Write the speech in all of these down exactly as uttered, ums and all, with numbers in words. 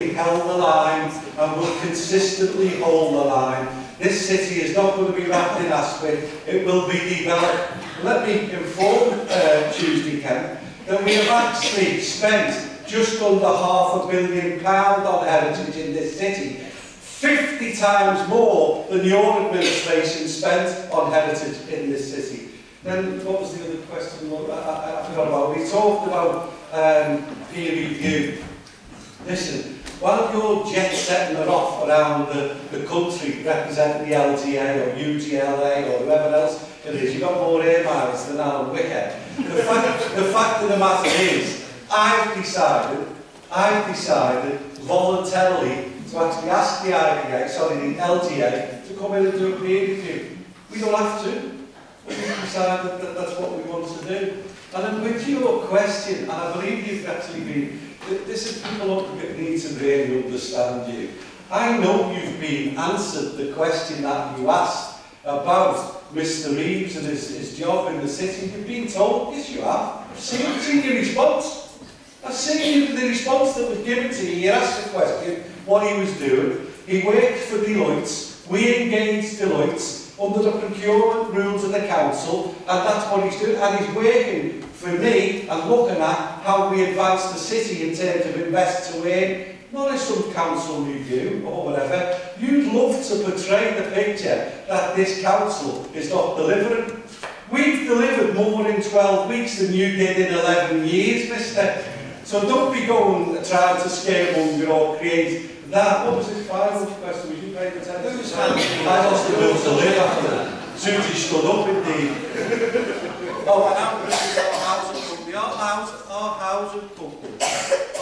Held the line and will consistently hold the line. This city is not going to be wrapped in aspirin, it will be developed. Let me inform uh, Tuesday Kent that we have actually spent just under half a billion pounds on heritage in this city, fifty times more than your administration spent on heritage in this city. Then what was the other question I, I, I forgot about? We talked about um, peer review. Listen, while you're jet setting it off around the, the country representing the L T A or U G L A or whoever else it is, you've got more air miles than Alan Wicker. The fact, the fact of the matter is, I've decided, I've decided voluntarily to actually ask the I P A, sorry, the L T A, to come in and do a peer review. We don't have to. We've decided that that's what we want to do. And then with your question, and I believe you've actually been, this is people up that need to really understand you. I know you've been answered the question that you asked about Mister Reeves and his, his job in the city. You've been told, yes you have. I've seen, seen your response. I've seen the response that was given to you. You asked the question, what he was doing. He worked for Deloitte. We engaged Deloitte under the procurement rules of the council, and that's what he's doing, and he's working for me and looking at how we advance the city in terms of invest to win, not in some council review or whatever. You'd love to portray the picture that this council is not delivering. We've delivered more in twelve weeks than you did in eleven years, mister. So don't be going trying to scaremonger or create that. What was his final question? Was you paying attention? I lost the will to live after that. Soon he stood up, indeed. Oh, and our housing company, our housing, our housing company,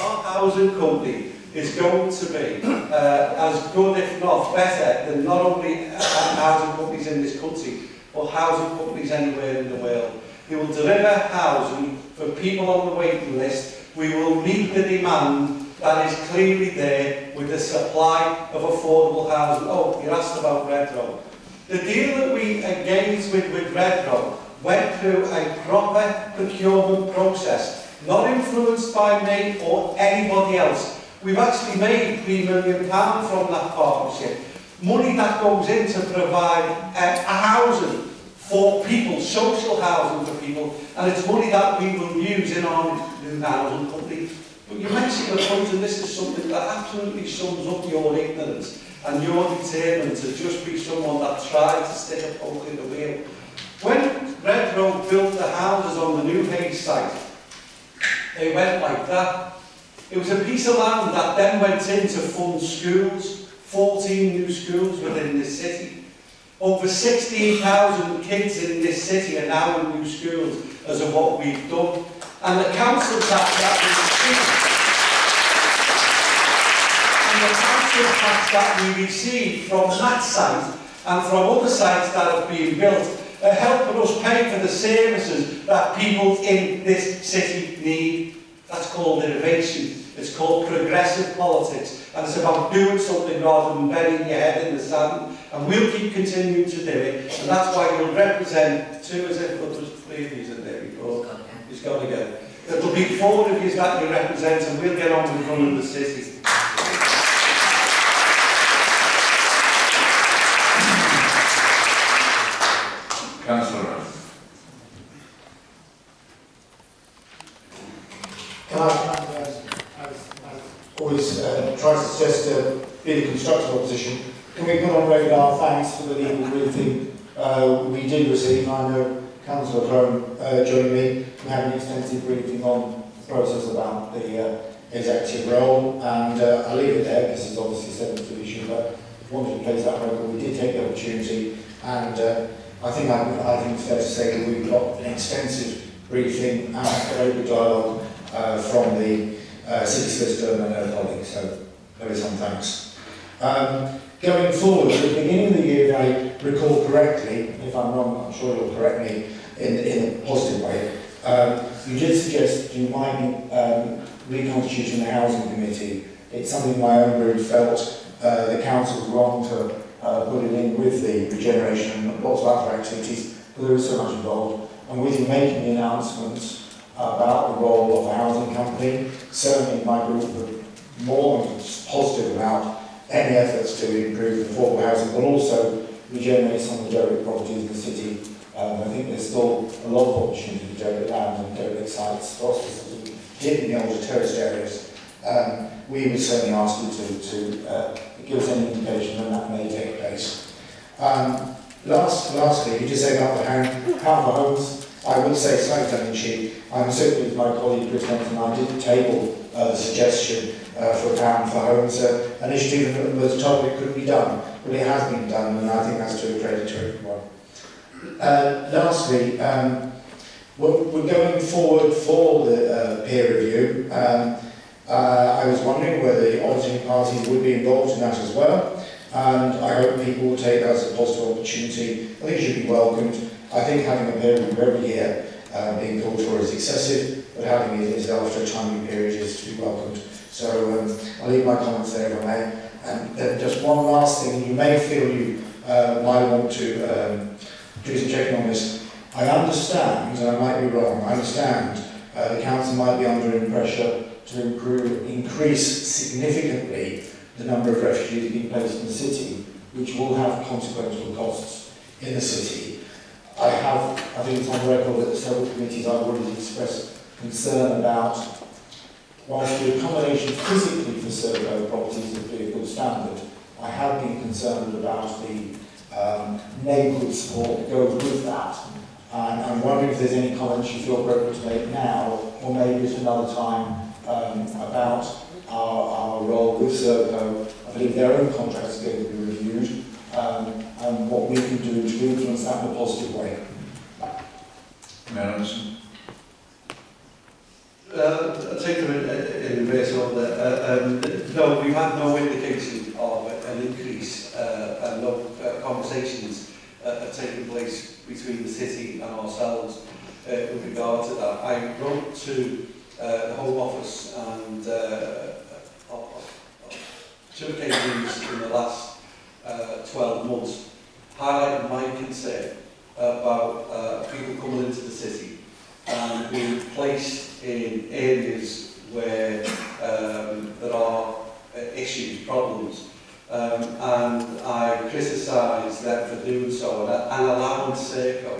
our housing company is going to be uh, as good, if not better, than not only housing companies in this country, but housing companies anywhere in the world. They will deliver housing for people on the waiting list. We will meet the demand that is clearly there with the supply of affordable housing. Oh, you asked about Red Road. The deal that we engaged with with Red Road went through a proper procurement process, not influenced by me or anybody else. We've actually made three million pounds from that partnership. Money that goes in to provide uh, housing for people, social housing for people, and it's money that we will use in our new housing company. But you mentioned the point, and this is something that absolutely sums up your ignorance and your determined to just be someone that tried to stick a poke in the wheel. When Red Road built the houses on the New Hayes site, they went like that. It was a piece of land that then went in to fund schools, fourteen new schools within this city. Over sixteen thousand kids in this city are now in new schools as of what we've done. And the council tax that we received, and the council tax that we received from that site and from other sites that have been built are helping us pay for the services that people in this city need. That's called innovation. It's called progressive politics, and it's about doing something rather than burying your head in the sand. And we'll keep continuing to do it, and that's why we'll represent two as if there was three of these in there before. It's got to go. It'll be four of you that you represent, and we'll get on with running the city. Councillor. Can I, as, as, as always uh, tries to suggest a really constructive opposition, can we put on record our thanks for the legal briefing uh, we did receive? I know Councillor Crone uh, joined me. We had an extensive briefing on the process about the uh, executive role, and uh, I'll leave it there. This is obviously a sensitive issue, but wanted to place that record. We did take the opportunity, and uh, I think I, I think it's fair to say that we've got an extensive briefing and an open dialogue uh, from the uh, city solicitor and her colleagues. So there is some thanks. Um, going forward, at the beginning of the year, if I recall correctly, if I'm wrong, I'm sure you'll correct me in in a positive way. Um, you did suggest you might be um, reconstituting the housing committee. It's something my own group felt uh, the council's wrong to uh, put it in with the regeneration and lots of other activities, but there is so much involved. And with you making the announcements about the role of a housing company, certainly my group would more than positive about any efforts to improve affordable housing, but also regenerate some of the derelict properties in the city. Um, I think there's still a lot of opportunity for derelict land and derelict sites, particularly in the older terraced areas. Um, we would certainly ask you to, to uh, give us any indication when that may take place. Um, last, lastly, you just say about the hand, powerful homes. I would say slightly tongue in cheek. I'm certainly with my colleague Chris Benton, I did table uh, the suggestion uh, for a pound for homes, uh, an issue that was told it could be done, but it has been done, and I think that's to a credit to everyone. Uh, lastly, um, we're, we're going forward for the uh, peer review. Um, uh, I was wondering whether the opposition party would be involved in that as well, and I hope people will take that as a positive opportunity. I think it should be welcomed. I think having a peer review every year uh, being called for is excessive, but having it is after a timely period is to be welcomed. So um, I'll leave my comments there if I may. And then just one last thing, you may feel you uh, might want to um, do some checking on this. I understand, and I might be wrong, I understand uh, the council might be under pressure to improve, increase significantly the number of refugees being placed in the city, which will have consequential costs in the city. I have, I think it's on record that several committees I've already expressed concern about, whilst the accommodation physically for Serco properties would be a good standard, I have been concerned about the um, neighbourhood support that goes with that. And I'm wondering if there's any comments you feel appropriate to make now, or maybe at another time, um, about our, our role with Serco. I believe their own contracts are going to be reviewed. Um, and what we can do to influence that in a positive way. Anderson. Uh, I'll take them in, in reverse order. Uh, um, no, we've had no indication of an increase uh, and no uh, conversations uh, have taken place between the city and ourselves uh, with regard to that. I wrote to uh, the Home Office and uh, two occasions in the last Uh, twelve months, highlighting my concern about uh, people coming into the city and being placed in areas where um, there are uh, issues, problems, um, and I criticise them for doing so and, and allowing Serco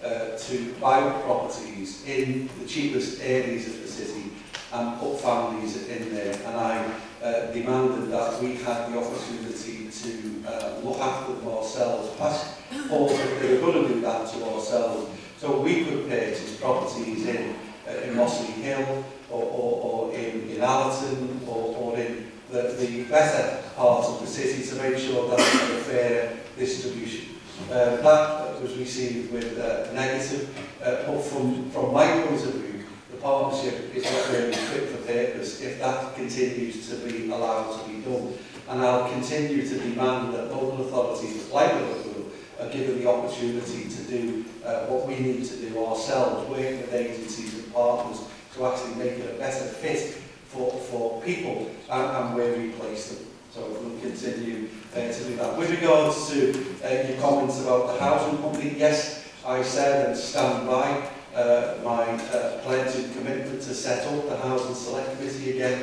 uh, to buy properties in the cheapest areas of the city and put families in there, and I Uh, demanded that we had the opportunity to uh, look after them ourselves, past all that they were going to do that to ourselves, so we could purchase properties in, uh, in Mossley Hill, or, or, or in, in Allerton, or, or in the, the better part of the city to make sure that there was a fair distribution. Uh, that was received with uh, negative, uh, but from, from my point of view, the partnership is not really fit for purpose if that continues to be allowed to be done. And I'll continue to demand that local authorities, like Liverpool, are given the opportunity to do uh, what we need to do ourselves, working with agencies and partners to actually make it a better fit for, for people and, and where we place them. So we'll continue uh, to do that. With regards to uh, your comments about the housing company, yes, I said and stand by Uh, my uh, pledge and commitment to set up the Housing Select Committee again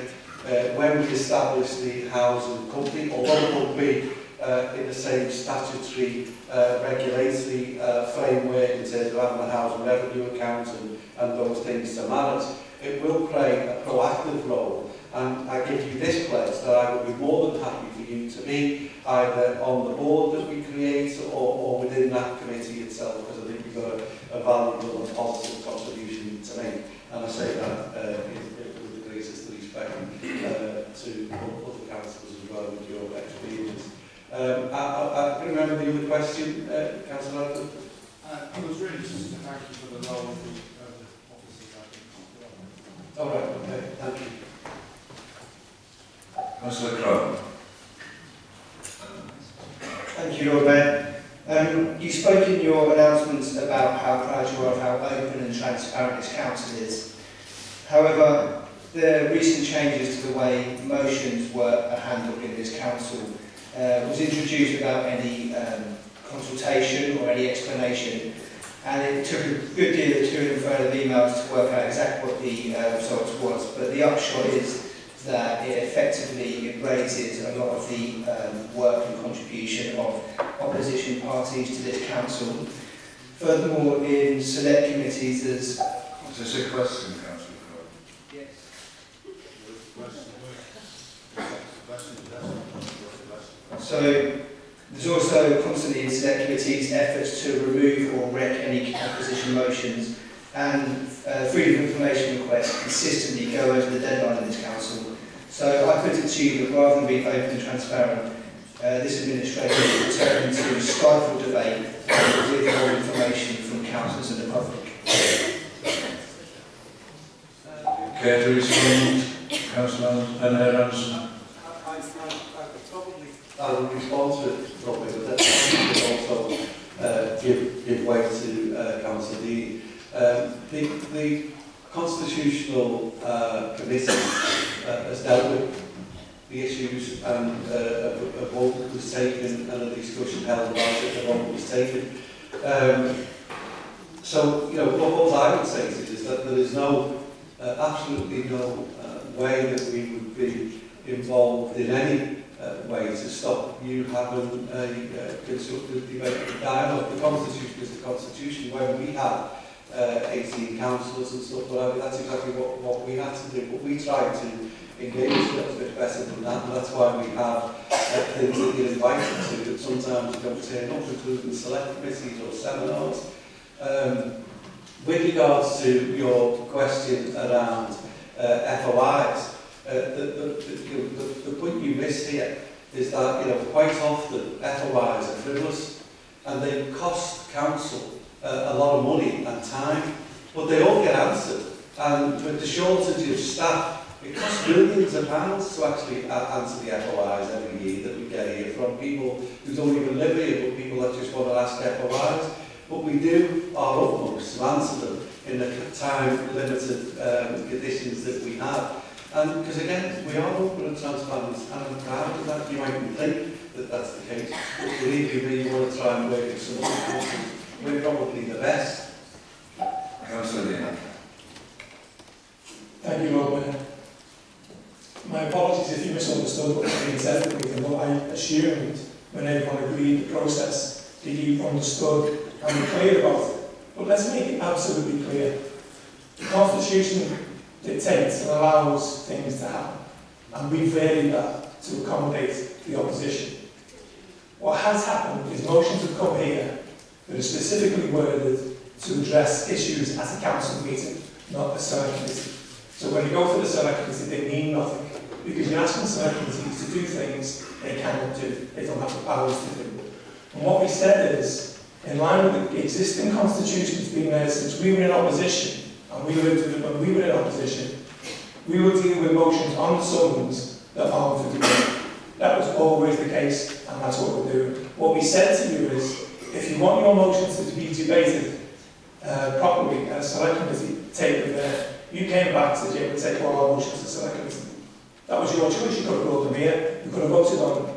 uh, when we establish the housing company, although it will be uh, in the same statutory uh, regulatory uh, framework in terms of having the housing revenue account and, and those things to manage. It will play a proactive role, and I give you this pledge that I will be more than happy for you to be either on the board that we create or, or within that committee itself, because I think we've got a a valuable and positive contribution to make. And I say that uh, with the greatest respect uh, to other councillors as well with your experience. Um, I, I, I can remember the other question, uh, Councillor Arthur. Uh, it was really just to thank you for the role of the uh, officers, I think. All right, okay, thank you. Councillor Crowe. Thank you, Robert. Um, you spoke in your announcements about how proud you are of how open and transparent this council is. However, the recent changes to the way motions were handled in this council uh, was introduced without any um, consultation or any explanation, and it took a good deal of to and fro of emails to work out exactly what the uh, results was, but the upshot is that it effectively embraces a lot of the um, work and contribution of opposition parties to this council. Furthermore, in select committees, there's... Is this a question, Councillor Cole? Yes. So, there's also constantly in select committees efforts to remove or wreck any opposition motions, and uh, freedom of information requests consistently go over the deadline of this council. So I put it to you that rather than being open and transparent, uh, this administration is determined to stifle debate and withhold information from councillors and the public. Care to respond, Councillor Anderson? I will respond to it properly, but let's also uh, give, give way to uh, Councillor Dean. Um, the, the Constitutional uh, Committee uh, has dealt with the issues, and uh, a, a vote was taken and a discussion held about it, a vote was taken. Um, so, you know, what all I would say is that there is no, uh, absolutely no uh, way that we would be involved in any uh, way to stop you having a uh, constructive debate and dialogue. The Constitution is the Constitution. When we have Uh, eighteen councillors and stuff, whatever, that's exactly what, what we had to do, but we tried to engage a little bit better than that, and that's why we have uh, things that you're invited to that sometimes don't turn up, including select committees or seminars. Um, with regards to your question around uh, F O Is, uh, the, the, the, the, the point you miss here is that, you know, quite often F O Is are frivolous and they cost council Uh, a lot of money and time, but they all get answered. And with the shortage of staff, it costs millions of pounds to actually answer the F O Is every year that we get here from people who don't even live here, but people that just want to ask F O Is. But we do our utmost to answer them in the time-limited um, conditions that we have. And because again, we are open and transparent, and I'm proud of that. You mightn't think that that's the case, but believe you me, you want to try and work with some other people. We're probably the best. Thank you, Robert. My apologies if you misunderstood what was being said, even though I assumed when everyone agreed the process that you understood and were clear about it. But let's make it absolutely clear. The Constitution dictates and allows things to happen, and we vary that to accommodate the opposition. What has happened is motions have come here that are specifically worded to address issues at a council meeting, not a select committee. So when you go for the select committee, they mean nothing, because you're asking select committees to do things they cannot do, they don't have the powers to do. And what we said is, in line with the existing constitution that's been there since we were in opposition, and we lived with it when we were in opposition, we would deal with motions on the summons that aren't for debate. That was always the case, and that's what we're doing. What we said to you is, if you want your motions to be debated uh, properly at a select committee, take them there. You came back and said, yeah, we'll take all our motions to select committee. That was your choice. You could have brought them here. You could have voted on them.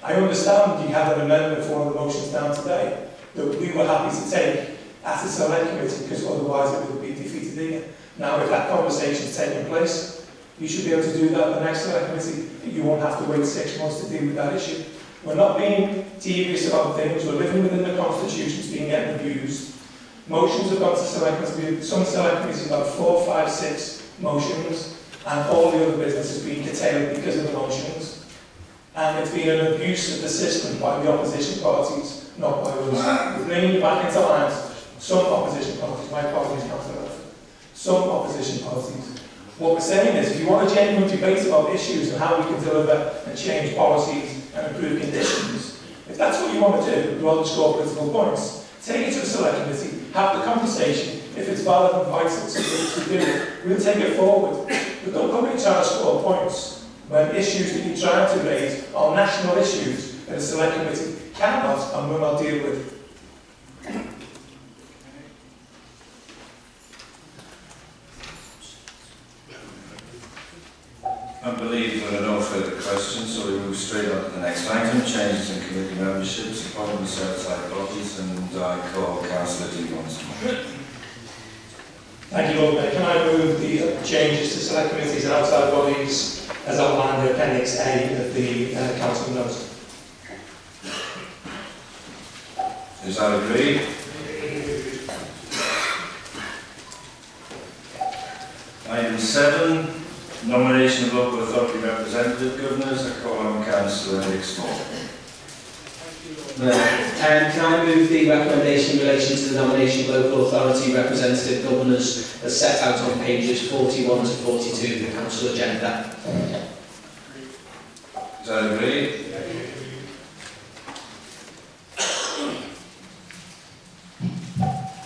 I understand you had an amendment for one of the motions down today that we were happy to take at a select committee because otherwise it would be defeated again. Now, if that conversation is taking place, you should be able to do that at the next select committee. You won't have to wait six months to deal with that issue. We're not being devious about things, we're living within the constitution, it's being yet abused. Motions have gone to select committees, some select committees have had four, five, six motions, and all the other business has been curtailed because of the motions. And it's been an abuse of the system by the opposition parties, not by us. We're bringing you back into lines. Some opposition parties, my party is not enough. Some opposition parties. What we're saying is, if you want a genuine debate about issues and how we can deliver and change policies and improve conditions, if that's what you want to do, rather than score political points, take it to a select committee, have the conversation. If it's valid and vital to do it, we'll take it forward. But don't come and try to score points when issues that you're trying to raise are national issues that a select committee cannot and will not deal with. I believe there are no further questions, so we move straight on to the next item, changes in committee memberships, appointments outside bodies, and I call Councillor Dean once more. Thank you, Lord Mayor. Can I move the changes to select committees and outside bodies as outlined in Appendix A of the uh, Council Notes? Is that agreed? Item seven, nomination of local authority representative governors. I call on Councillor Nick Small. No. Um, can I move the recommendation in relation to the nomination of local authority representative governors as set out on pages forty-one to forty-two of the council agenda? Is that agreed? Yeah.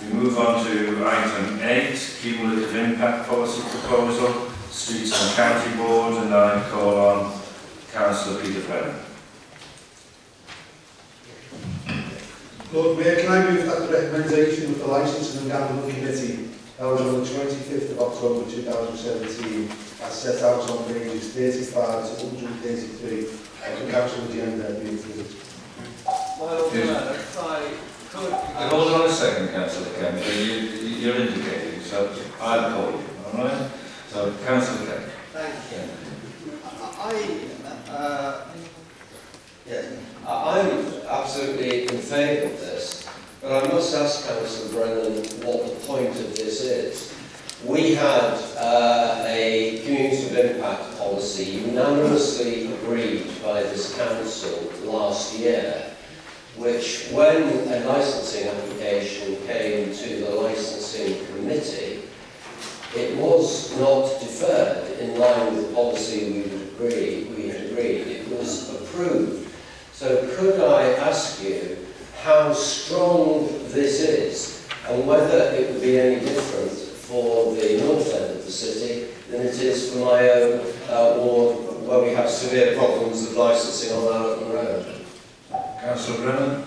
We move on to item eight, cumulative impact policy proposal, streets and county board, and I call on Councillor Peter Brennan. Lord Mayor, can I move that the recommendation of the Licensing and Gambling Committee held on the twenty-fifth of October two thousand seventeen as set out on pages thirty-five to one hundred thirty-three of the Council agenda be included? Well, Mayor, if I could... I hold on a second, Councillor Kemp. You, you're indicating, so I'll call you, all right? So, Councillor Kemp. Thank you. I... Uh, yeah. I'm absolutely in favour of this, but I must ask Councillor Brennan what the point of this is. We had uh, a cumulative impact policy unanimously agreed by this council last year, which when a licensing application came to the licensing committee, it was not deferred in line with the policy we had agreed. We had agreed. It was approved. So could I ask you how strong this is and whether it would be any different for the north end of the city than it is for my own uh, ward, where we have severe problems of licensing on Allerton Road? Councillor Brennan.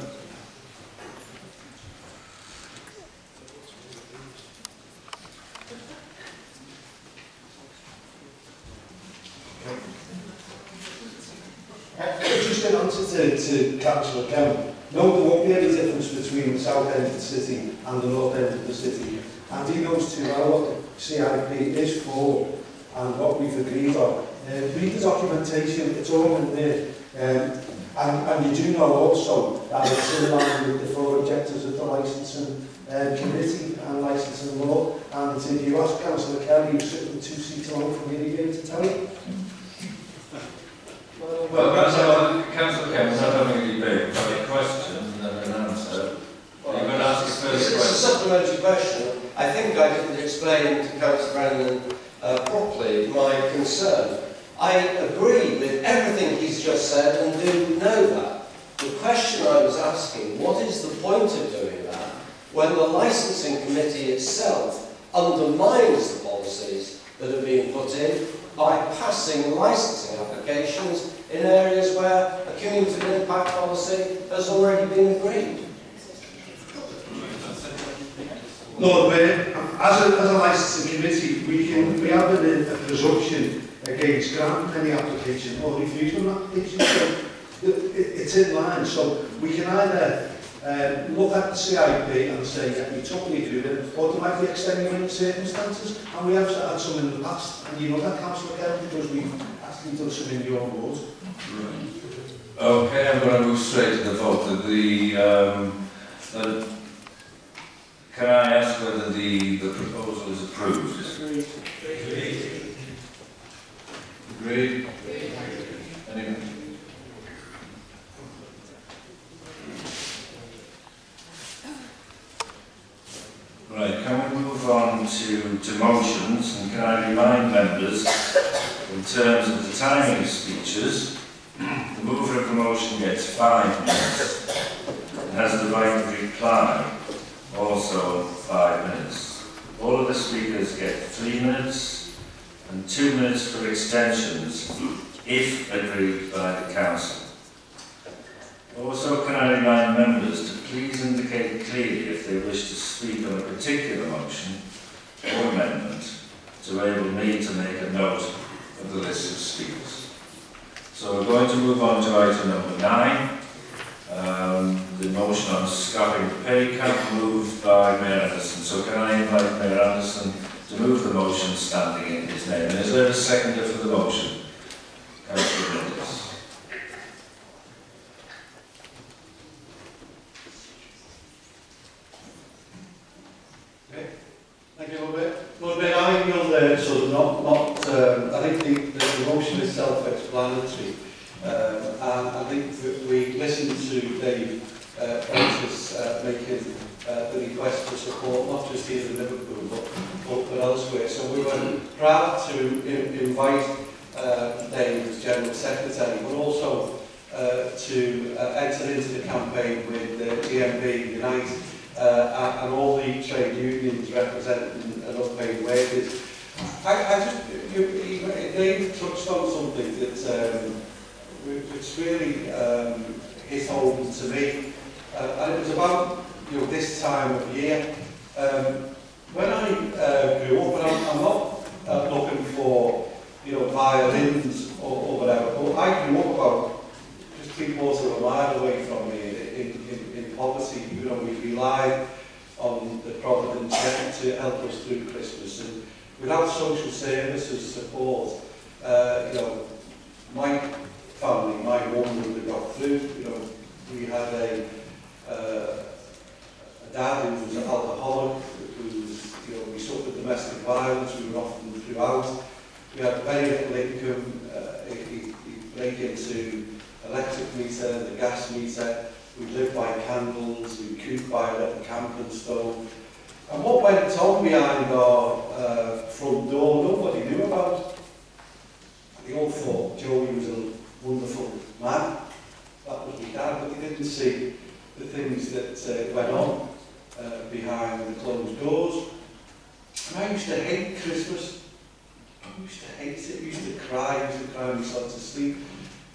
To, to Councillor Kemp, no, there won't be any difference between the south end of the city and the north end of the city. And he knows too well what the C I P is for and what we've agreed on. Uh, read the documentation, it's all in there. Um, and, and you do know also that it's in line with the four objectives of the licensing uh, committee and licensing law. And if you ask Councillor Kelly, who's sitting two seats along from here, you're going to tell him. Well, Councillor Councillor Kemp, I don't think you've got a question and an answer. Well, you can ask the first question. It's a supplementary question. I think I can explain to Councillor Brennan uh, properly my concern. I agree with everything he's just said and do know that. The question I was asking, what is the point of doing that when the licensing committee itself undermines the policies that are being put in by passing licensing applications in areas where a cumulative impact policy has already been agreed? Lord Mayor, as a, as a licensing committee, we, can, we have a, a presumption against granting any application or refusing an application. So it, it's in line, so we can either um, look at the C I P and say that we totally agree with it, or there might be extenuating circumstances, and we have had some in the past, and you know that, Councillor Kemp, because we've actually done some in your ward. Right. Okay, I'm going to move straight to the vote. The, um, the, can I ask whether the, the proposal is approved? Agreed. Agreed. Agreed. Agreed. Anyone? Right, can we move on to, to motions, and can I remind members, in terms of the timing of speeches, the mover of the motion gets five minutes and has the right to reply, also five minutes. All of the speakers get three minutes and two minutes for extensions, if agreed by the council. Also, can I remind members to please indicate clearly if they wish to speak on a particular motion or amendment to enable me to make a note of the list of speakers. So we're going to move on to item number nine, um, the motion on scopping pay cut, moved by Mayor Anderson. So can I invite Mayor Anderson to move the motion standing in his name? And is there a seconder for the motion? Councillor Mendes. Okay. Thank you, Lord Mayor. Lord Mayor, I will uh, sort of not, not um, I think the, the, the motion is self-explanatory. Um, and I think that we listened to Dave uh, Francis uh, making uh, the request for support, not just here in Liverpool, but, but, but elsewhere. So we were proud to in, invite uh, Dave as General Secretary, but also uh, to uh, enter into the campaign with uh, G M B, Unite, uh, and all the trade unions representing an unpaid wages. I, I just, you, you, Dave touched on something that um, which really um, hit home to me, uh, and it was about you know this time of year. Um, when I uh, grew up, and I'm, I'm not uh, looking for you know violins or, or whatever, but I grew up about just three quarters of a mile away from me in, in, in poverty. You know, we relied on the Providence to help us through Christmas, and without social services support, uh, you know, my family, my woman, we got through. You know, we had a, uh, a dad who was an alcoholic, who was, you know, we suffered domestic violence, we were often throughout. We had very little income. Uh, he'd, he'd break into electric meter, the gas meter. We lived by candles, we cooked by a little camping stove. And what went on behind our uh, front door, nobody knew about. They all thought Joe was a wonderful man, that was my dad, but he didn't see the things that uh, went on uh, behind the closed doors. And I used to hate Christmas. I used to hate it, I used to cry, I used to cry myself to sleep.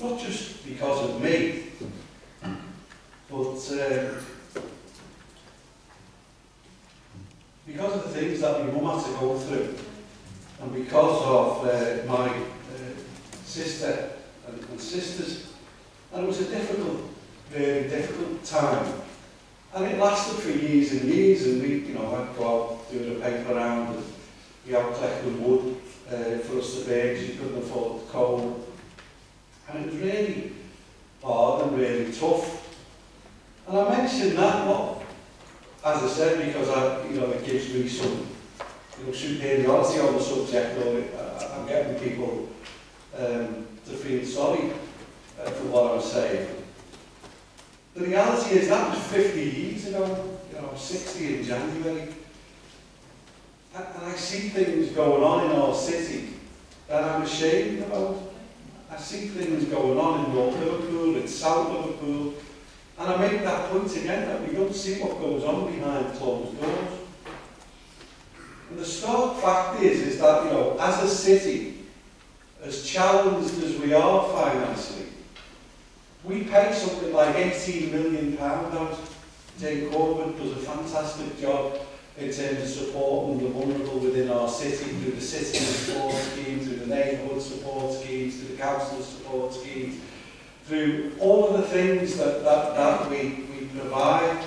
Not just because of me, but uh, because of the things that my mum had to go through, and because of uh, my uh, sister and, and sisters, and it was a difficult, very difficult time, and it lasted for years and years. And we, you know, I'd go out doing a paper round, and we had collecting wood uh, for us to bake. She couldn't afford the coal, and it was really hard and really tough. And I mention that, not as I said, because I, you know, it gives me some, you know, superiority on the subject, or uh, I'm getting people Um, to feel sorry uh, for what I was saying. The reality is that was fifty years ago. You know, I'm sixty in January, and, and I see things going on in our city that I'm ashamed about. I see things going on in North Liverpool, in South Liverpool, and I make that point again that we don't see what goes on behind closed doors. And the stark fact is, is that you know, as a city, as challenged as we are financially, we pay something like eighteen million pounds out. Jane Corbett does a fantastic job in terms of supporting the vulnerable within our city, through the city support schemes, through the neighbourhood support schemes, through the council support schemes, through all of the things that, that, that we, we provide.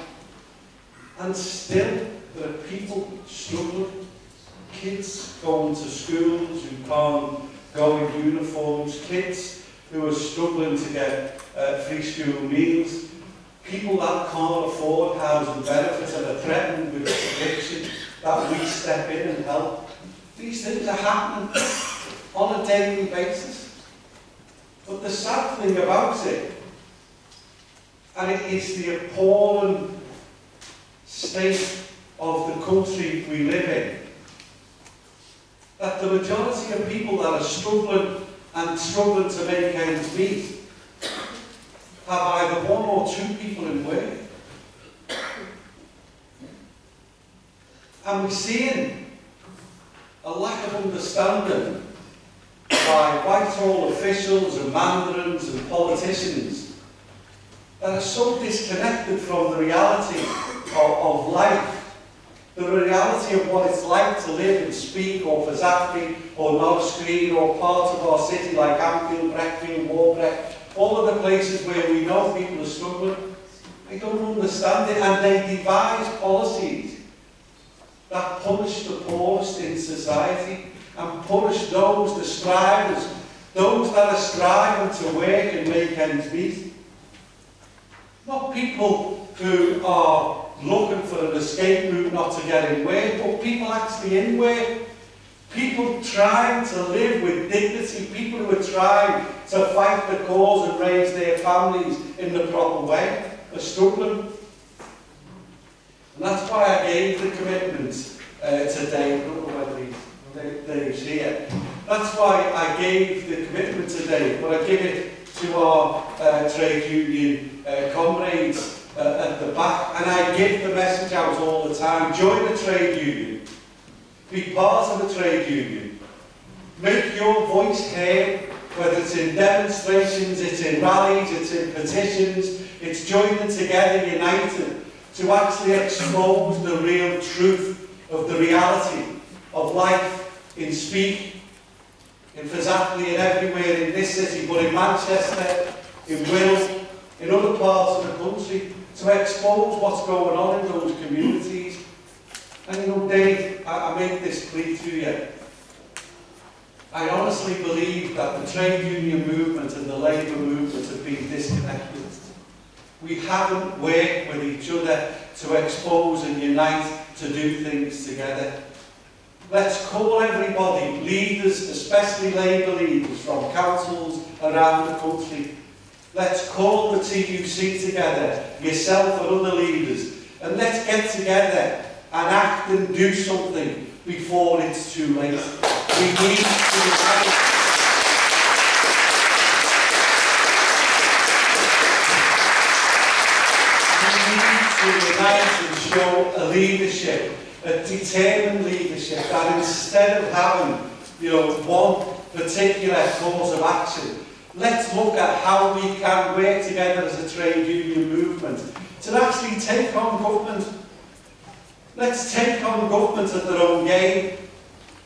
And still, there are people struggling, kids going to schools who can't go in uniforms, kids who are struggling to get uh, free school meals, people that can't afford housing benefits and are threatened with eviction, that we step in and help. These things are happening on a daily basis. But the sad thing about it, and it is the appalling state of the country we live in, that the majority of people that are struggling and struggling to make ends meet have either one or two people in work. And we're seeing a lack of understanding by Whitehall officials and mandarins and politicians that are so disconnected from the reality of, of life, the reality of what it's like to live in Speke or Fazakerley or North Green or parts of our city like Anfield, Breckfield, Warbreck, all of the places where we know people are struggling. I don't understand it. And they devise policies that punish the poorest in society and punish those, the strivers, those that are striving to work and make ends meet. Not people who are looking for an escape route not to get in work, but people actually in work. People trying to live with dignity, people who are trying to fight the cause and raise their families in the proper way, are struggling. And that's why I gave the commitment uh, today. I don't know whether Dave's here. That's why I gave the commitment today, but I give it to our uh, trade union uh, comrades uh, at the back, and I give the message out all the time: join the trade union. Be part of a trade union. Make your voice heard, whether it's in demonstrations, it's in rallies, it's in petitions, it's joining together, united, to actually expose the real truth of the reality of life in Speke, in Fazakerley, and everywhere in this city, but in Manchester, in Wales, in other parts of the country, to expose what's going on in those communities. And you know, Dave, I, I make this plea to you. I honestly believe that the trade union movement and the labour movement have been disconnected. We haven't worked with each other to expose and unite to do things together. Let's call everybody, leaders, especially labour leaders from councils around the country. Let's call the T U C together, yourself and other leaders, and let's get together and act and do something before it's too late. We need to unite. We need to unite and show a leadership, a determined leadership, that instead of having, you know, one particular course of action, let's look at how we can work together as a trade union movement to actually take on government. Let's take on government at their own game.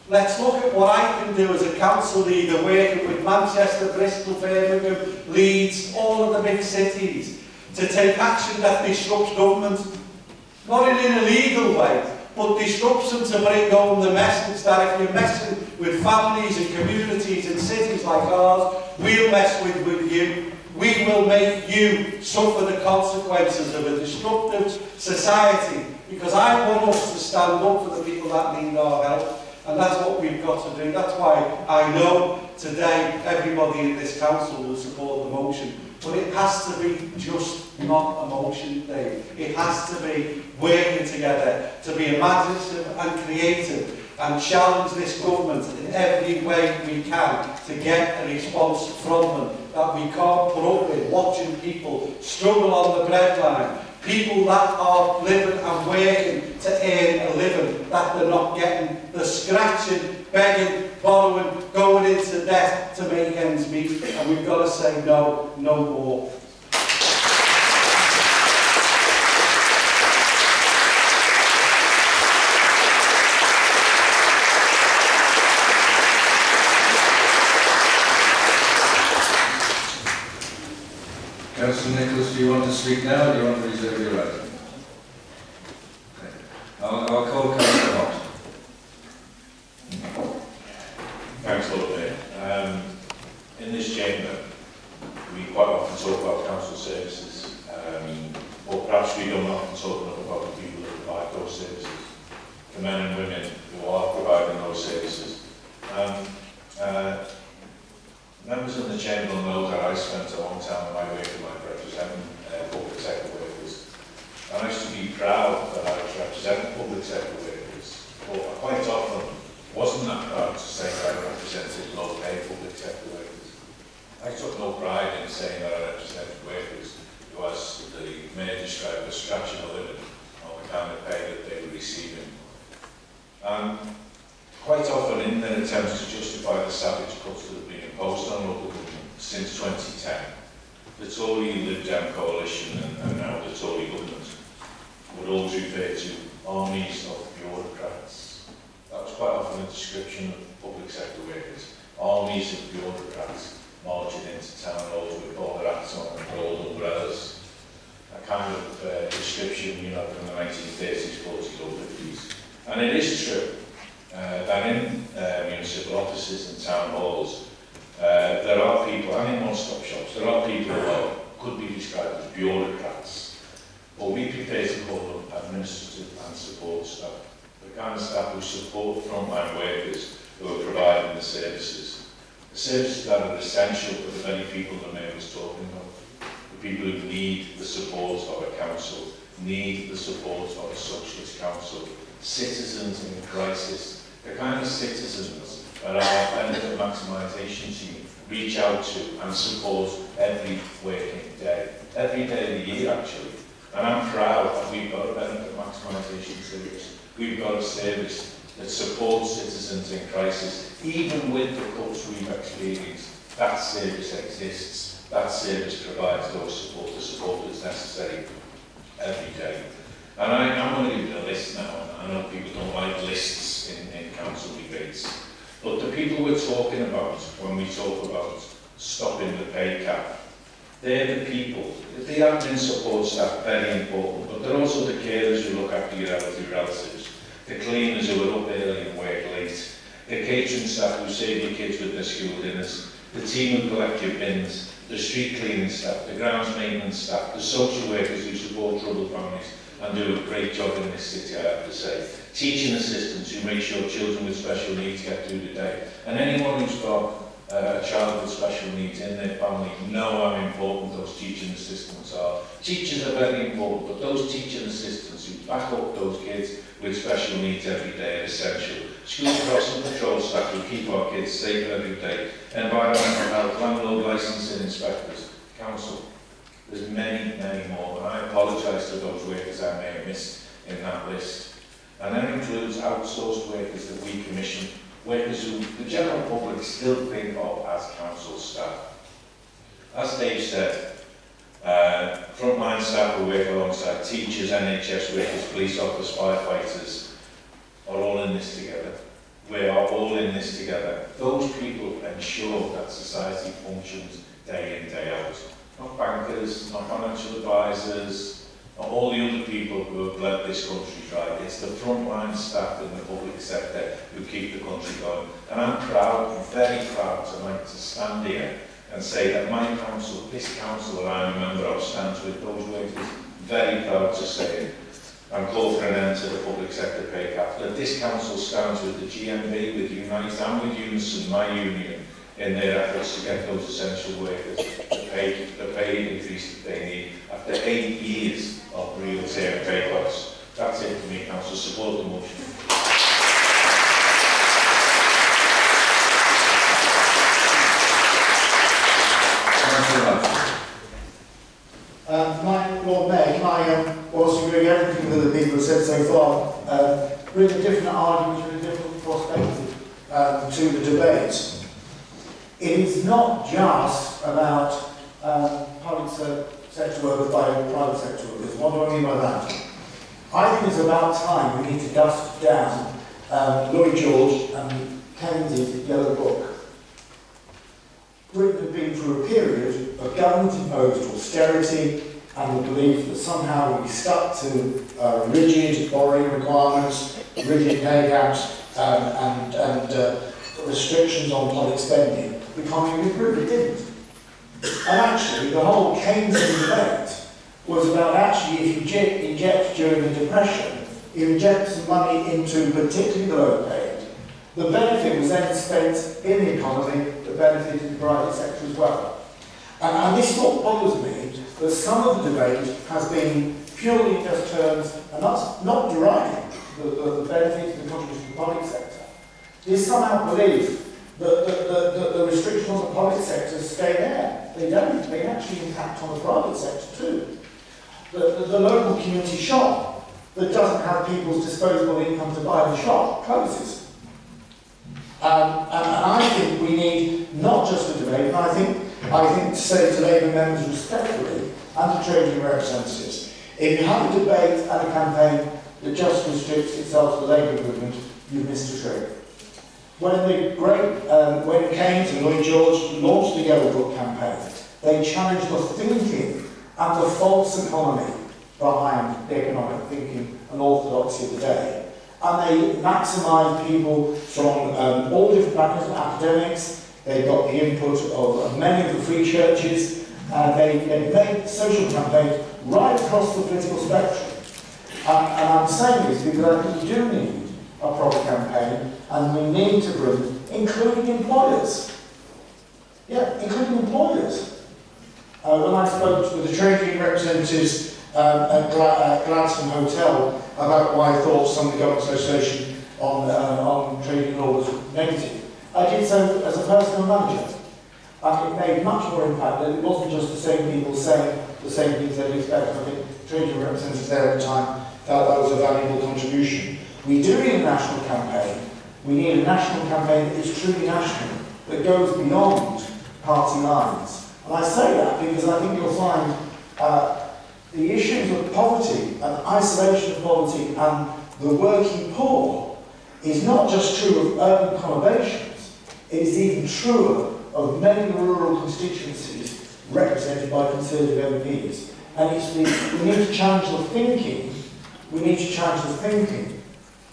Let's look at what I can do as a council leader, working with Manchester, Bristol, Birmingham, Leeds, all of the big cities, to take action that disrupts government. Not in an illegal way, but disrupts them to bring home the message that if you're messing with families and communities and cities like ours, we'll mess with, with you. We will make you suffer the consequences of a disruptive society. Because I want us to stand up for the people that need our help, and that's what we've got to do. That's why I know today everybody in this council will support the motion. But it has to be just not a motion, Dave. It has to be working together, to be imaginative and creative, and challenge this government in every way we can to get a response from them that we can't put up with, watching people struggle on the breadline. People that are living and working to earn a living that they're not getting. They're scratching, begging, borrowing, going into debt to make ends meet. And we've got to say no, no more. Councillor Nicholas, do you want to speak now or do you want to reserve your right? Okay. I'll, I'll call Councillor Hott. Thanks, Lord Mayor. Um, in this chamber, we quite often talk about council services, um, or perhaps we don't often talk enough about the people who provide those services, the men and women who are providing those services. Um, uh, Members in the chamber know that I spent a long time in my work in my representing uh, public sector workers. And I used to be proud that I was representing public sector workers, but I quite often wasn't that proud to say that I represented low-paid public sector workers. I took no pride in saying that I represented workers who, as the mayor described, were scratching a living on the kind of pay that they were receiving. Um, Quite often, in their attempts to justify the savage cuts that have been imposed on local government since twenty ten, the Tory Lib Dem coalition and, and now the Tory government would all refer to armies of bureaucrats. That was quite often a description of public sector workers. Armies of bureaucrats marching into town halls with ball hats on and gold umbrellas. That kind of assuming you're not from the nineteen thirties, forties or fifties. And it is true uh, that in um, municipal offices and town halls, uh, there are people, and in one-stop shops, there are people who could be described as bureaucrats, or we prefer to call them administrative and support staff. The kind of staff who support frontline workers who are providing the services. The services that are essential for the many people that Mayor was talking about. The people who need the support of a council, need the support of a socialist council, citizens in crisis, the kind of citizens that our benefit maximisation team reach out to and support every working day, every day of the year actually. And I'm proud that we've got a benefit maximisation service. We've got a service that supports citizens in crisis, even with the cuts we've experienced. That service exists. That service provides those support, the support that's necessary every day. And I, I'm going to give you a list now. I know people don't like lists in, in council debates, but the people we're talking about when we talk about stopping the pay cap, they're the people. The admin support staff, very important, but they're also the carers who look after your elderly relatives, the cleaners who are up early and work late, the catering staff who save your kids with their school dinners, the team who collect your bins, the street cleaning staff, the grounds maintenance staff, the social workers who support troubled families and do a great job in this city, I have to say. Teaching assistants who make sure children with special needs get through the day. And anyone who's got Uh, a child with special needs in their family know how important those teaching assistants are. Teachers are very important, but those teaching assistants who back up those kids with special needs every day are essential. School crossing patrol staff who keep our kids safe every day. Environmental health, landlord licensing inspectors, council. There's many, many more, and I apologise to those workers I may have missed in that list. And that includes outsourced workers that we commission, workers who the general public still think of as council staff. As Dave said, uh, frontline staff who work alongside teachers, N H S workers, police officers, firefighters are all in this together. We are all in this together. Those people ensure that society functions day in, day out. Not bankers, not financial advisors, not all the other people who have led this country right. It's the frontline staff in the public sector who keep the country going. And I'm proud, I'm very proud tonight to stand here and say that my council, this council that I'm a member of, stands with those workers. Very proud to say it. And call for an end to the public sector pay cap. That this council stands with the G M B, with Unite and with Unison, my union, in their efforts to get those essential workers the pay, the pay increase that they need after eight years of real-term pay cuts. That's it for me, Council. Support the motion. Um, my Lord Mayor, can I, um, whilst agreeing everything that the people have said so far, uh, bring a different argument and a different perspective um, to the debate. It is not just about um, public sector workers by private sector workers. What do I mean by that? I think it's about time we need to dust down um, Lloyd George and Keynes' Yellow Book. Britain had been through a period of government-imposed austerity and the belief that somehow we stuck to uh, rigid borrowing requirements, rigid pay gaps, um, and, and uh, restrictions on public spending. The economy improved, it didn't. And actually, the whole Keynesian debate was about actually, if you inject during the Depression, you inject some money into particularly the low paid. The benefit was then spent in the economy, the benefit in the private sector as well. And, and this is what bothers me, that some of the debate has been purely just terms, and that's not deriving the, the, the benefit and the contribution to the public sector. There's somehow belief that the, the, the, the restrictions on the public sector stay there. They don't, they actually impact on the private sector too. The, the, the local community shop that doesn't have people's disposable income to buy the shop closes. Um, and, and I think we need not just a debate, and I think I think to say to Labour members respectfully and to trade union representatives, if you have a debate and a campaign that just restricts itself to the Labour movement, you've missed a trick. When the great um, when Keynes and Lloyd George launched the Yellow Book campaign, they challenged the thinking and the false economy behind the economic thinking and orthodoxy of the day. And they maximised people from um, all different backgrounds, academics. They got the input of many of the free churches, and they, they made social campaigns right across the political spectrum. And, and I'm saying this because I think we do need a proper campaign, and we need to bring, including employers. Yeah, including employers. Uh, when I spoke with the trade union representatives um, at Gladstone Hotel about why I thought some of the government association on, uh, on trade union law was negative, I did so as a personal manager. And it made much more impact that it wasn't just the same people saying the same things they'd expect. I think trade union representatives there at the time felt that was a valuable contribution. We do need a national campaign. We need a national campaign that is truly national, that goes beyond party lines. And I say that because I think you'll find uh, the issues of poverty and isolation of poverty and the working poor is not just true of urban conurbations, it is even truer of many rural constituencies represented by Conservative M Ps. And it's the, we need to change the thinking, we need to change the thinking,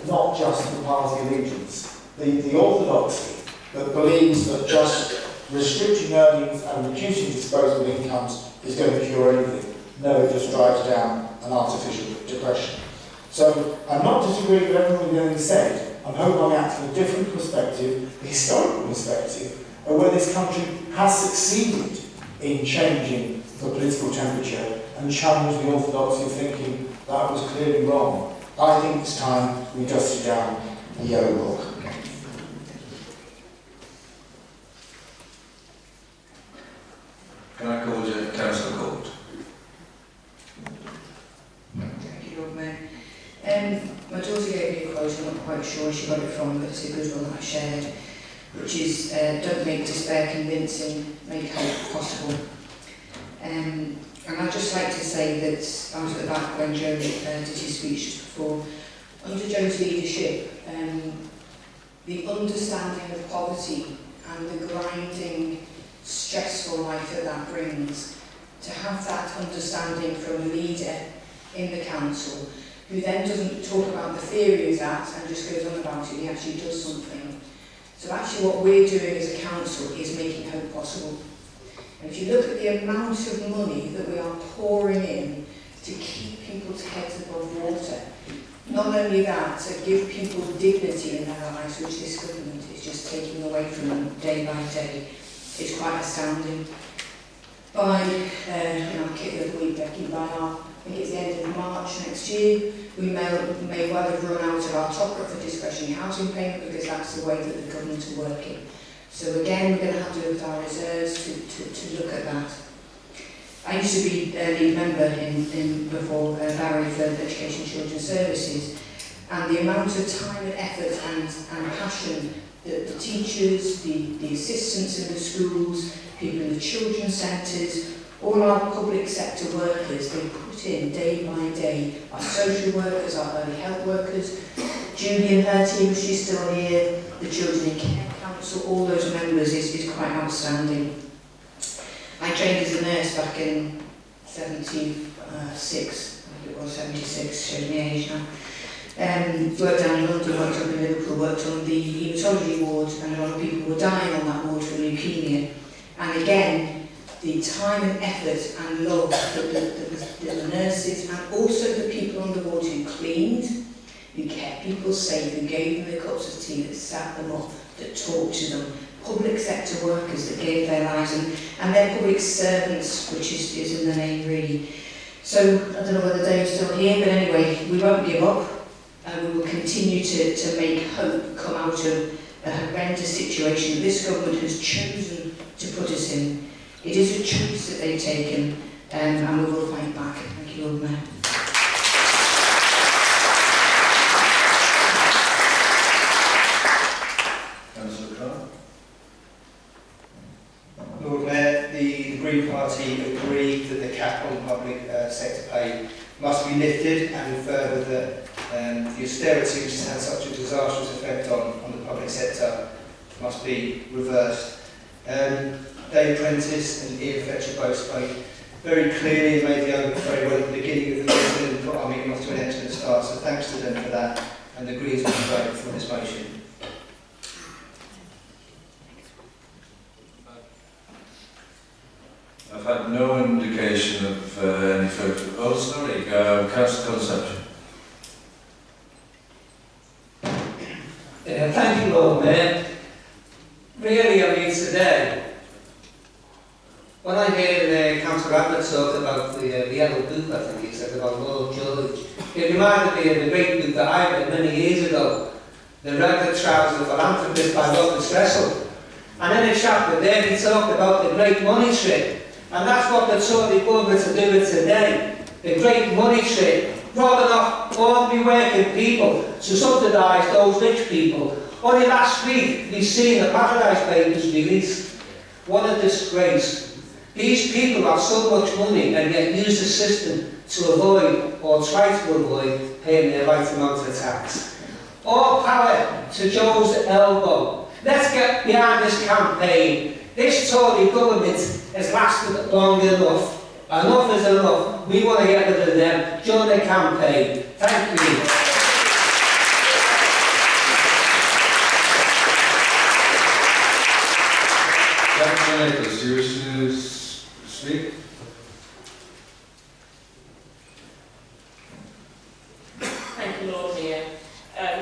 not just the party allegiance, the, the orthodoxy that believes that just restricting earnings and reducing disposable incomes is going to cure anything. No, it just drives down an artificial depression. So I'm not disagreeing with everything we've only said. I'm hoping I'm acting from a different perspective, a historical perspective, of where this country has succeeded in changing the political temperature and challenged the orthodoxy of thinking that was clearly wrong. I think it's time we dusted down the yellow book. Can I call you Councillor Court? Thank you, Lord Mayor. Um, my daughter gave me a quote, I'm not quite sure where she got it from, but it's a good one that I shared, which is, uh, don't make despair convincing, make hope possible. Um, And I'd just like to say that I was at the back when Joe uh, did his speech just before. Under Joe's leadership, um, the understanding of poverty and the grinding, stressful life that that brings, to have that understanding from a leader in the council, who then doesn't talk about the theory of that and just goes on about it, he actually does something. So actually what we're doing as a council is making hope possible. And if you look at the amount of money that we are pouring in to keep people's heads above water, not only that, to give people dignity in their lives, which this government is just taking away from them day by day, is quite astounding. By, uh, and I'll kick the other week, Becky, by our, I think it's the end of March next year, we may, may well have run out of our top-up for discretionary housing payment because that's the way that the government are working. So again, we're going to have to look at our reserves to, to, to look at that. I used to be a lead member in, in before uh, Barry for Education Children's Services, and the amount of time and effort and, and passion that the teachers, the, the assistants in the schools, people in the children's centres, all our public sector workers, they put in day by day, our social workers, our early health workers, Julie and her team, she's still here, the children in care. So all those members is, is quite outstanding. I trained as a nurse back in seventy-six, I think it was seventy-six, showed me age now. Um, worked down in London, worked up in Liverpool, worked on the haematology ward, and a lot of people were dying on that ward from leukaemia. And again, the time and effort and love that the, the, the, the nurses and also the people on the ward who cleaned, who kept people safe, who gave them the cups of tea, that sat them up, that talked to them, public sector workers that gave their lives, and, and their public servants, which is, is in the name really. So I don't know whether Dave's still here, but anyway, we won't give up, and we will continue to, to make hope come out of the horrendous situation this government has chosen to put us in. It is a choice that they've taken, um, and we will fight back. Thank you, Lord Mayor. Party agreed that the cap on public uh, sector pay must be lifted, and further that um, the austerity which has had such a disastrous effect on, on the public sector must be reversed. Um, Dave Prentice and Ian Fletcher both spoke very clearly and made the argument very well at the beginning of the meeting getting off to an excellent start, so thanks to them for that, and the Greens will be grateful for this motion. I've had no indication of uh, any further. Oh, sorry, uh, Councillor Conception. Yeah, thank you, Lord Mayor. Really, I mean, today, when I hear uh, Councillor Abbott talk about the, uh, the yellow book, I think he said about Lloyd George, it reminded me of the great book that I read many years ago, The Ragged Trousered Philanthropist by Robert Tressell. And in a chapter there, he talked about the great money trick. And that's what they're totally going to do it today. The great money trick. Robbing off ordinary working people to subsidise those rich people. Only last week, we've seen the Paradise Papers released. What a disgrace. These people have so much money and yet use the system to avoid, or try to avoid, paying their right amount of tax. All power to Joe's elbow. Let's get behind this campaign. This Tory government has lasted long enough. Enough is enough. We want to get rid of them during the campaign. Thank you. Councillor Nicholas, do you wish to speak? Thank you, Lord Mayor. Um,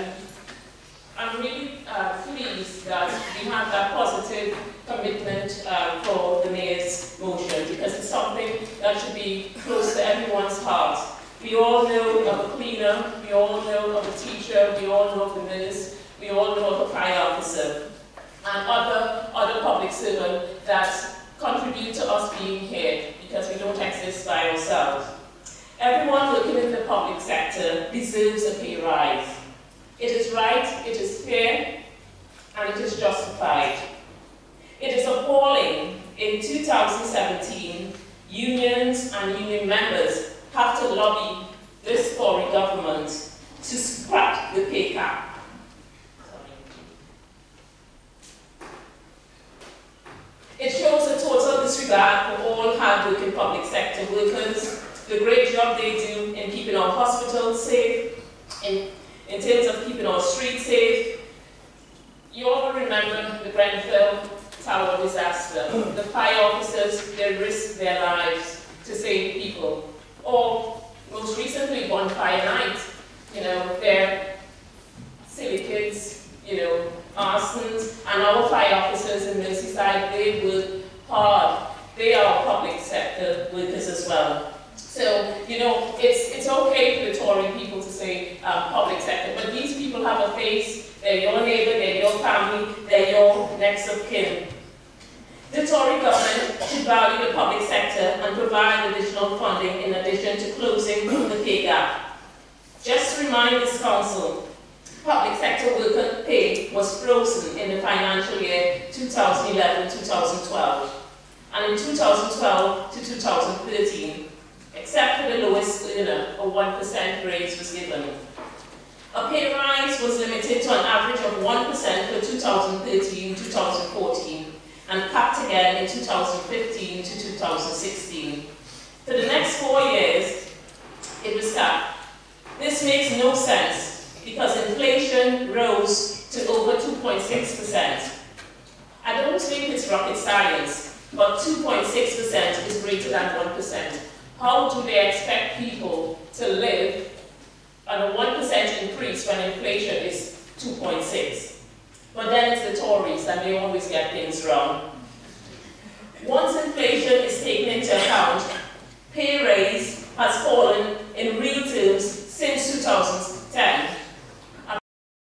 I'm really uh, pleased that we have that positive commitment uh, for the Mayor's motion, because it's something that should be close to everyone's heart. We all know of a cleaner, we all know of a teacher, we all know of the nurse, we all know of a fire officer, and other, other public servants that contribute to us being here, because we don't exist by ourselves. Everyone working in the public sector deserves a pay rise. It is right, it is fair, and it is justified. It is appalling, in two thousand seventeen, unions and union members have to lobby this Tory government to scrap the pay cap. It shows a total disregard for all hard-working public sector workers, the great job they do in keeping our hospitals safe, in, in terms of keeping our streets safe. You all remember the Grenfell Tower disaster. The fire officers, they risked their lives to save people. Or, most recently, bonfire night, you know, their silly kids, you know, arsons, and our fire officers in Merseyside, they work hard. They are public sector workers as well. So, you know, it's, it's okay for the Tory people to say uh, public sector, but these people have a face. They're your neighbour, they're your family, they're your next of kin. The Tory government should value the public sector and provide additional funding in addition to closing the pay gap. Just to remind this council, public sector worker pay was frozen in the financial year two thousand eleven to two thousand twelve, and in two thousand twelve to two thousand thirteen, except for the lowest earner, a one percent raise was given. A pay rise was limited to an average of one percent for two thousand thirteen to two thousand fourteen and capped again in two thousand fifteen to two thousand sixteen. For the next four years, it was capped. This makes no sense because inflation rose to over two point six percent. I don't think it's rocket science, but two point six percent is greater than one percent. How do they expect people to live and a one percent increase when inflation is two point six. But then it's the Tories, and they always get things wrong. Once inflation is taken into account, pay raise has fallen in real terms since two thousand seven.